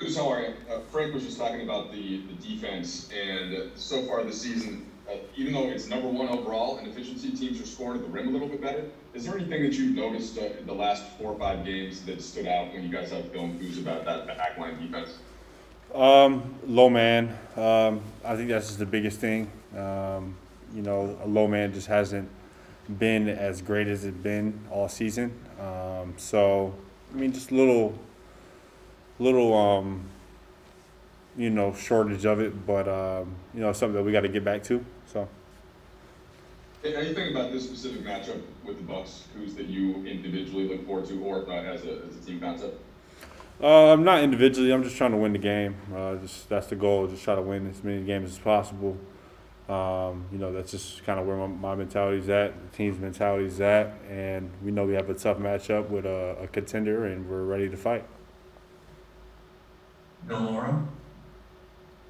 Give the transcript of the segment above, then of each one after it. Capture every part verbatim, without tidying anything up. Kuzma, how are you? Uh, Frank was just talking about the, the defense, and uh, so far this season, uh, even though it's number one overall in efficiency, teams are scoring at the rim a little bit better. Is there anything that you've noticed uh, in the last four or five games that stood out when you guys have Phil and Kuz about that backline defense? Um, low man. Um, I think that's just the biggest thing. Um, you know, a low man just hasn't been as great as it's been all season. Um, so, I mean, just little, little, um, you know, shortage of it, but, um, you know, something that we got to get back to. So. Hey, anything about this specific matchup with the Bucks, who's that you individually look forward to, or if not as a, as a team concept? Uh, not individually. I'm just trying to win the game. Uh, just, that's the goal, just try to win as many games as possible. Um, you know, that's just kind of where my, my mentality's at, the team's mentality's at, and we know we have a tough matchup with a, a contender, and we're ready to fight. Bill Laura?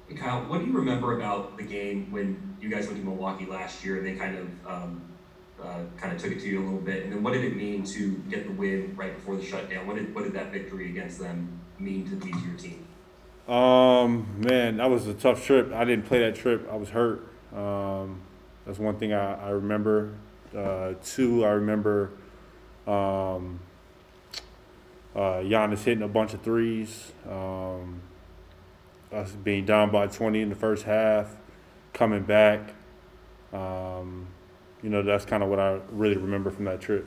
Hey, Kyle, what do you remember about the game when you guys went to Milwaukee last year and they kind of um, uh, kind of took it to you a little bit? And then what did it mean to get the win right before the shutdown? What did, what did that victory against them mean to, to your team? Um, man, that was a tough trip. I didn't play that trip. I was hurt. Um, that's one thing I, I remember. Uh, two, I remember um, uh, Giannis hitting a bunch of threes, um, us being down by twenty in the first half, coming back. Um, you know, that's kind of what I really remember from that trip.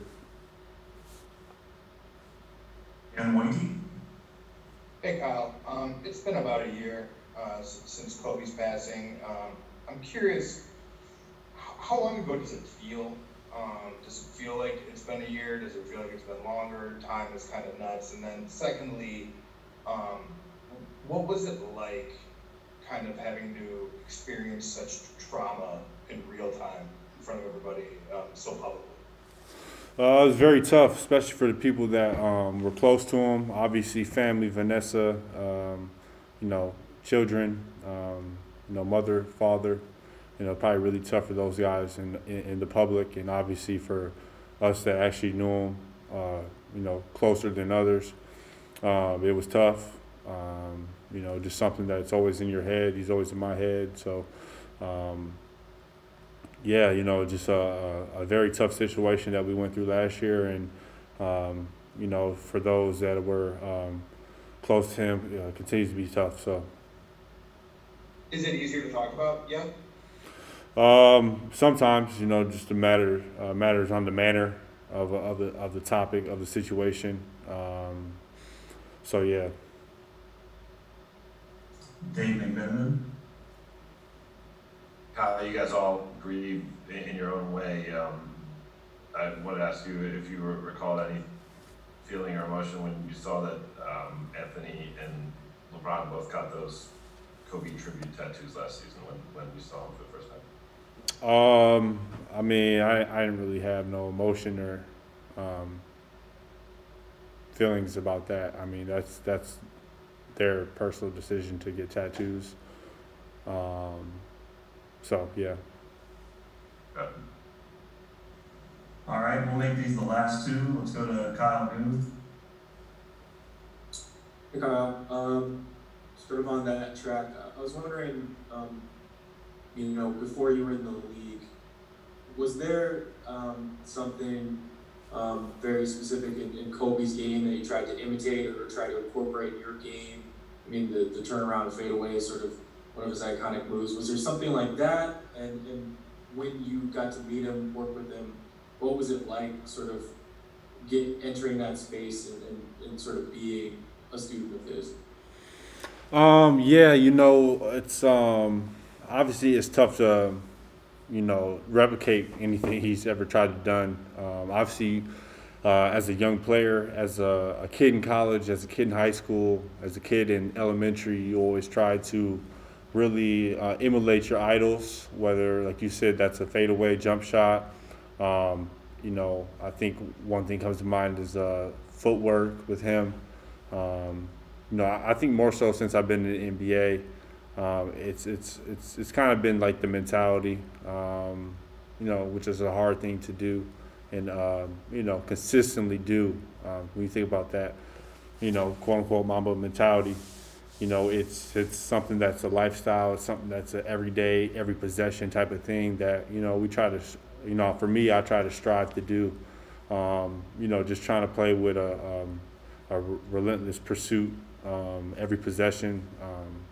And Wendy? Hey, Kyle. Um, it's been about a year uh, since Kobe's passing. Um, I'm curious, how long ago does it feel? Um, does it feel like it's been a year? Does it feel like it's been longer? Time is kind of nuts. And then secondly, um, what was it like kind of having to experience such trauma in real time in front of everybody um, so publicly? Uh, it was very tough, especially for the people that um, were close to him. Obviously, family, Vanessa, um, you know, children. Um, You know, mother, father, you know, probably really tough for those guys in, in, in the public, and obviously for us that actually knew him, uh, you know, closer than others. Um, it was tough, um, you know, just something that's always in your head. He's always in my head. So, um, yeah, you know, just a, a very tough situation that we went through last year. And, um, you know, for those that were um, close to him, you know, it continues to be tough. So. Is it easier to talk about? Yeah. Um, sometimes, you know, just a matter uh, matters on the manner of of the of the topic of the situation. Um, so yeah. Dave McMillan. Kyle, uh, you guys all grieve in your own way. Um, I wanted to ask you if you recall any feeling or emotion when you saw that um, Anthony and LeBron both got those Kobe tribute tattoos last season when, when we saw him for the first time? Um, I mean, I, I didn't really have no emotion or um, feelings about that. I mean, that's that's their personal decision to get tattoos. Um, so, yeah. Okay. All right, we'll make these the last two. Let's go to Kyle Booth. Hey, Kyle. Um, Sort of on that track, I was wondering, um, you know, before you were in the league, was there um, something um, very specific in, in Kobe's game that you tried to imitate or try to incorporate in your game? I mean, the, the turnaround and fadeaway is sort of one of his iconic moves. Was there something like that? And, and when you got to meet him, work with him, what was it like sort of get, entering that space and, and, and sort of being a student of his? Um, yeah, you know, it's um, obviously it's tough to, you know, replicate anything he's ever tried to done. Um, obviously, uh, as a young player, as a, a kid in college, as a kid in high school, as a kid in elementary, you always try to really uh, emulate your idols, whether, like you said, that's a fadeaway jump shot. Um, you know, I think one thing comes to mind is uh, footwork with him. Um, You know, I think more so since I've been in the N B A, um, it's it's it's it's kind of been like the mentality, um, you know, which is a hard thing to do, and uh, you know, consistently do. Uh, when you think about that, you know, quote unquote Mamba mentality, You know, it's it's something that's a lifestyle. It's something that's an everyday, every possession type of thing that, you know, we try to, you know, for me, I try to strive to do. Um, you know, just trying to play with a, um, a relentless pursuit, um, every possession. Um,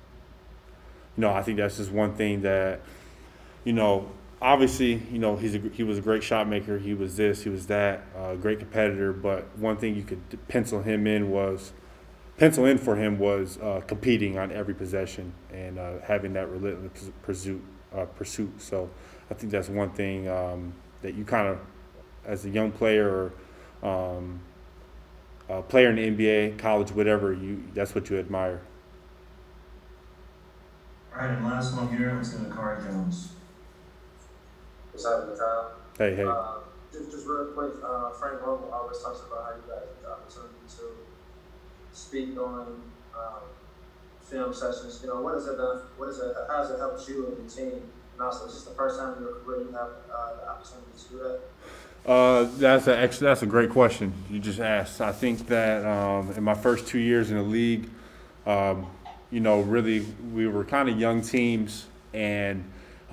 you know, I think that's just one thing that, you know, obviously, you know, he's a, he was a great shot maker. He was this, he was that, a uh, great competitor. But one thing you could pencil him in was, pencil in for him was uh, competing on every possession and uh, having that relentless pursuit. Uh, pursuit. So I think that's one thing um, that you kind of, as a young player or um, a player in the N B A, college, whatever, you that's what you admire. All right, and last one here is Nakari Jones. What's happening, Kyle? Hey, hey. Uh, just, just real quick, uh, Frank Vogel always talks about how you guys get the opportunity to speak on um, film sessions. You know, what has it done? What is it? How has it helped you and your team? And also, is this the first time in your career you have uh, the opportunity to do that? Uh, that's a actually that's a great question you just asked. I think that um, in my first two years in the league, um, you know, really we were kind of young teams, and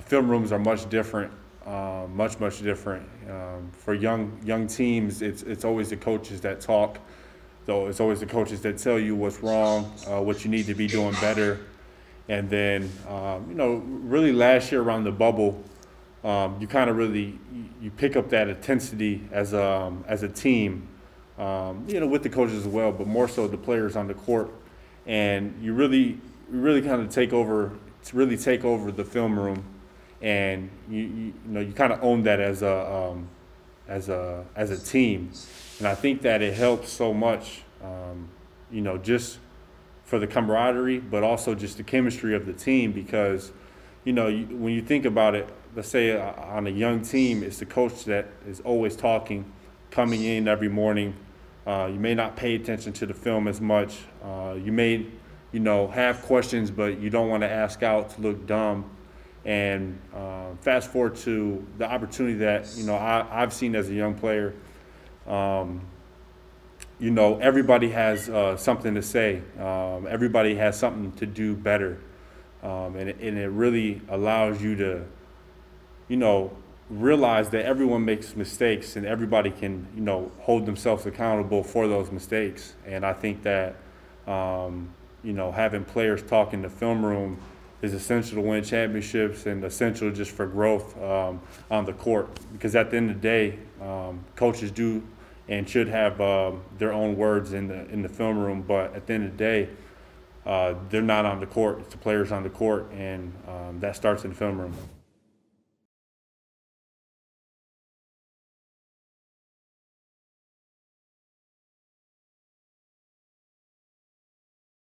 film rooms are much different, uh, much much different. Um, for young young teams, it's it's always the coaches that talk. So it's always the coaches that tell you what's wrong, uh, what you need to be doing better, and then um, you know, really last year around the bubble. Um, you kind of really you pick up that intensity as a um, as a team, um, you know, with the coaches as well, but more so the players on the court, and you really really kind of take over really take over the film room, and you you, you know you kind of own that as a um, as a as a team, and I think that it helps so much, um, you know, just for the camaraderie, but also just the chemistry of the team because, you know, you, when you think about it. Let's say on a young team, it's the coach that is always talking, coming in every morning. Uh, you may not pay attention to the film as much. Uh, you may, you know, have questions, but you don't want to ask out to look dumb. And uh, fast forward to the opportunity that, you know, I, I've seen as a young player. Um, you know, everybody has uh, something to say. Um, everybody has something to do better. Um, and, and it really allows you to, you know, realize that everyone makes mistakes and everybody can, you know, hold themselves accountable for those mistakes. And I think that, um, you know, having players talk in the film room is essential to win championships and essential just for growth um, on the court. Because at the end of the day, um, coaches do and should have uh, their own words in the, in the film room. But at the end of the day, uh, they're not on the court. It's the players on the court. And um, that starts in the film room.